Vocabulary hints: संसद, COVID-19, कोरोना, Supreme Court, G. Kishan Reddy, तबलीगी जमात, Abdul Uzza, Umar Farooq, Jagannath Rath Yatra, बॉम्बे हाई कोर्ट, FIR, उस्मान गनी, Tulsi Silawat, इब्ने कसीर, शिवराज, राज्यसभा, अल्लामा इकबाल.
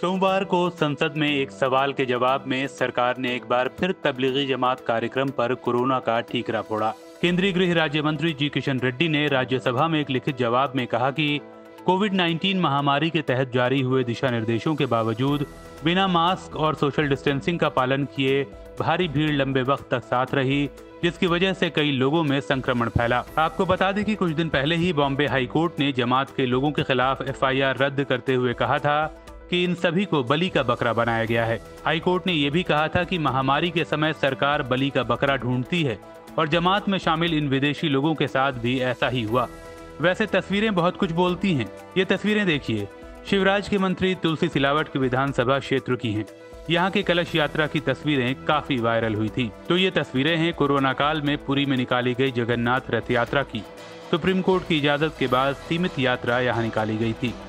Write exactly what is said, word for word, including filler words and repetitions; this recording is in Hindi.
सोमवार को संसद में एक सवाल के जवाब में सरकार ने एक बार फिर तबलीगी जमात कार्यक्रम पर कोरोना का ठीकरा फोड़ा। केंद्रीय गृह राज्य मंत्री जी किशन रेड्डी ने राज्यसभा में एक लिखित जवाब में कहा कि कोविड उन्नीस महामारी के तहत जारी हुए दिशा निर्देशों के बावजूद बिना मास्क और सोशल डिस्टेंसिंग का पालन किए भारी भीड़ लंबे वक्त तक साथ रही, जिसकी वजह से कई लोगों में संक्रमण फैला। आपको बता दें कि कुछ दिन पहले ही बॉम्बे हाई कोर्ट ने जमात के लोगों के खिलाफ एफ आई आर रद्द करते हुए कहा था कि इन सभी को बलि का बकरा बनाया गया है। हाई कोर्ट ने ये भी कहा था कि महामारी के समय सरकार बलि का बकरा ढूंढती है और जमात में शामिल इन विदेशी लोगों के साथ भी ऐसा ही हुआ। वैसे तस्वीरें बहुत कुछ बोलती हैं। ये तस्वीरें देखिए, शिवराज के मंत्री तुलसी सिलावट के विधानसभा क्षेत्र की हैं। यहाँ के कलश यात्रा की तस्वीरें काफी वायरल हुई थी। तो ये तस्वीरें हैं कोरोना काल में पुरी में निकाली गई जगन्नाथ रथ यात्रा की। सुप्रीम कोर्ट की इजाजत के बाद सीमित यात्रा यहाँ निकाली गयी थी।